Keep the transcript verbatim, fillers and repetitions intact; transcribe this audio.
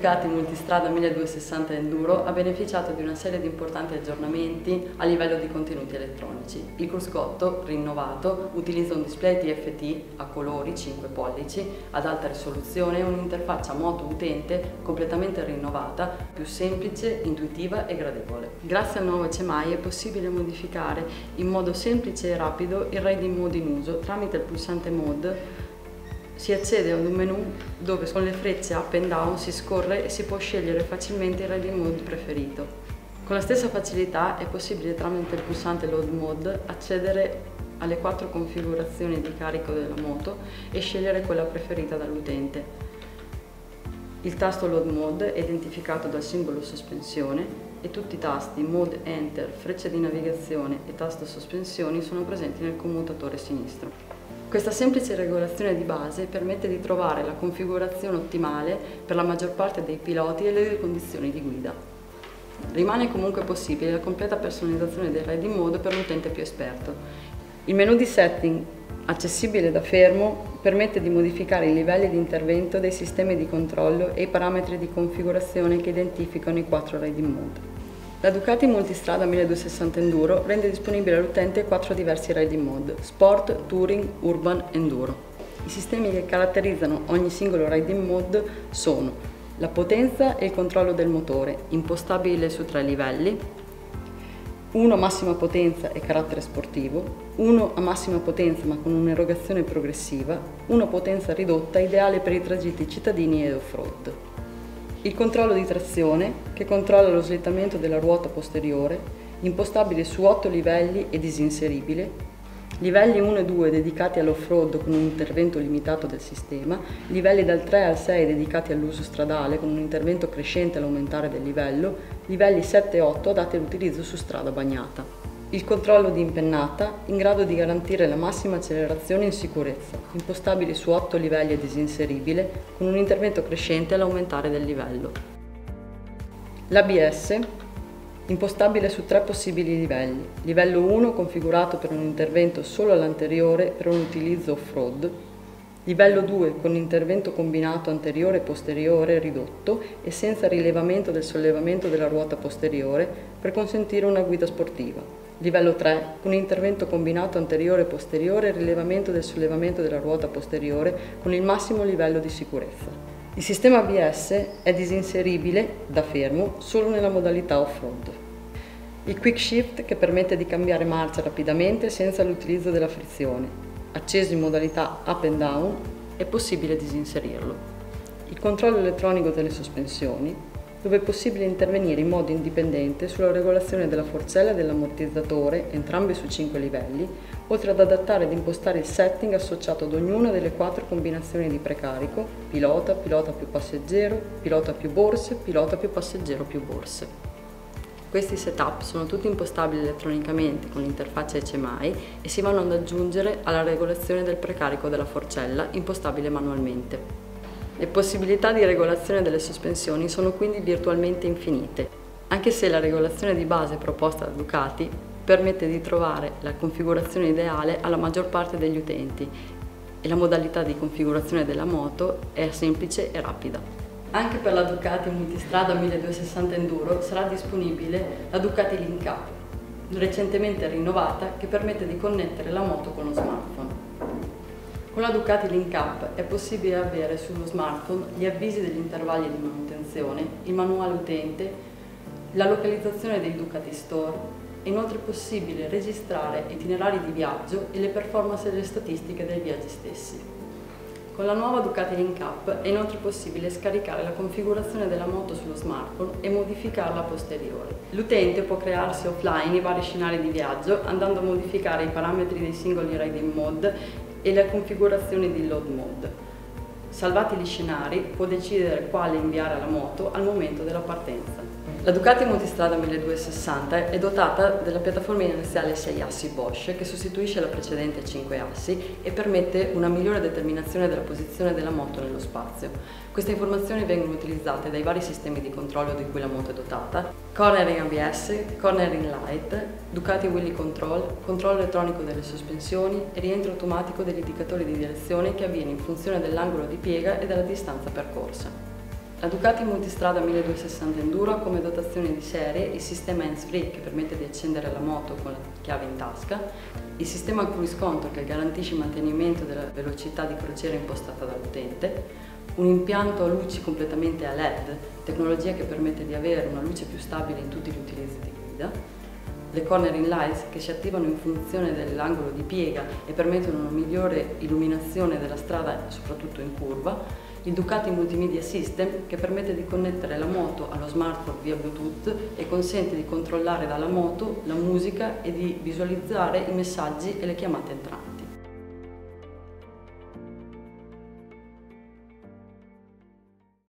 Ducati Multistrada milleduecentosessanta Enduro ha beneficiato di una serie di importanti aggiornamenti a livello di contenuti elettronici. Il cruscotto, rinnovato, utilizza un display T F T a colori cinque pollici ad alta risoluzione e un'interfaccia moto-utente completamente rinnovata, più semplice, intuitiva e gradevole. Grazie al nuovo C M I è possibile modificare in modo semplice e rapido il array di modi in uso tramite il pulsante Mode. Si accede ad un menu dove con le frecce up and down si scorre e si può scegliere facilmente il riding mode preferito. Con la stessa facilità è possibile tramite il pulsante load mode accedere alle quattro configurazioni di carico della moto e scegliere quella preferita dall'utente. Il tasto load mode è identificato dal simbolo sospensione e tutti i tasti mode enter, freccia di navigazione e tasto sospensioni sono presenti nel commutatore sinistro. Questa semplice regolazione di base permette di trovare la configurazione ottimale per la maggior parte dei piloti e le condizioni di guida. Rimane comunque possibile la completa personalizzazione del riding mode per l'utente più esperto. Il menu di setting, accessibile da fermo, permette di modificare i livelli di intervento dei sistemi di controllo e i parametri di configurazione che identificano i quattro riding mode. La Ducati Multistrada milleduecentosessanta Enduro rende disponibile all'utente quattro diversi riding mode: Sport, Touring, Urban, Enduro. I sistemi che caratterizzano ogni singolo riding mode sono la potenza e il controllo del motore, impostabile su tre livelli, uno a massima potenza e carattere sportivo, uno a massima potenza ma con un'erogazione progressiva, uno a potenza ridotta ideale per i tragitti cittadini ed off-road. Il controllo di trazione, che controlla lo slittamento della ruota posteriore, impostabile su otto livelli e disinseribile, livelli uno e due dedicati all'off-road con un intervento limitato del sistema, livelli dal tre al sei dedicati all'uso stradale con un intervento crescente all'aumentare del livello, livelli sette e otto adatti all'utilizzo su strada bagnata. Il controllo di impennata, in grado di garantire la massima accelerazione in sicurezza, impostabile su otto livelli e disinseribile, con un intervento crescente all'aumentare del livello. L'A B S, impostabile su tre possibili livelli. Livello uno, configurato per un intervento solo all'anteriore per un utilizzo off-road. Livello due, con intervento combinato anteriore e posteriore ridotto e senza rilevamento del sollevamento della ruota posteriore per consentire una guida sportiva. Livello tre, con intervento combinato anteriore e posteriore e rilevamento del sollevamento della ruota posteriore con il massimo livello di sicurezza. Il sistema A B S è disinseribile, da fermo, solo nella modalità off-road. Il Quick Shift, che permette di cambiare marcia rapidamente senza l'utilizzo della frizione. Acceso in modalità up and down, è possibile disinserirlo. Il controllo elettronico delle sospensioni, dove è possibile intervenire in modo indipendente sulla regolazione della forcella e dell'ammortizzatore, entrambe su cinque livelli, oltre ad adattare ed impostare il setting associato ad ognuna delle quattro combinazioni di precarico, pilota, pilota più passeggero, pilota più borse, pilota più passeggero più borse. Questi setup sono tutti impostabili elettronicamente con l'interfaccia C M I e si vanno ad aggiungere alla regolazione del precarico della forcella, impostabile manualmente. Le possibilità di regolazione delle sospensioni sono quindi virtualmente infinite, anche se la regolazione di base proposta da Ducati permette di trovare la configurazione ideale alla maggior parte degli utenti e la modalità di configurazione della moto è semplice e rapida. Anche per la Ducati Multistrada milleduecentosessanta Enduro sarà disponibile la Ducati Link Up, recentemente rinnovata, che permette di connettere la moto con lo smartphone. Con la Ducati Link Up è possibile avere sullo smartphone gli avvisi degli intervalli di manutenzione, il manuale utente, la localizzazione dei Ducati Store, è inoltre possibile registrare itinerari di viaggio e le performance e le statistiche dei viaggi stessi. Con la nuova Ducati Link Up è inoltre possibile scaricare la configurazione della moto sullo smartphone e modificarla a posteriori. L'utente può crearsi offline i vari scenari di viaggio andando a modificare i parametri dei singoli riding mode e la configurazione di load mode. Salvati gli scenari, può decidere quale inviare alla moto al momento della partenza. La Ducati Multistrada milleduecentosessanta è dotata della piattaforma iniziale sei assi Bosch, che sostituisce la precedente cinque assi e permette una migliore determinazione della posizione della moto nello spazio. Queste informazioni vengono utilizzate dai vari sistemi di controllo di cui la moto è dotata: Cornering A B S, Cornering Light, Ducati Wheelie Control, controllo elettronico delle sospensioni e rientro automatico degli indicatori di direzione che avviene in funzione dell'angolo di piega e della distanza percorsa. La Ducati Multistrada milleduecentosessanta Enduro ha come dotazione di serie il sistema hands-free che permette di accendere la moto con la chiave in tasca, il sistema cruise control che garantisce il mantenimento della velocità di crociera impostata dall'utente, un impianto a luci completamente a L E D, tecnologia che permette di avere una luce più stabile in tutti gli utilizzi di guida, le Cornering Light che si attivano in funzione dell'angolo di piega e permettono una migliore illuminazione della strada, soprattutto in curva, il Ducati Multimedia System che permette di connettere la moto allo smartphone via Bluetooth e consente di controllare dalla moto la musica e di visualizzare i messaggi e le chiamate entranti.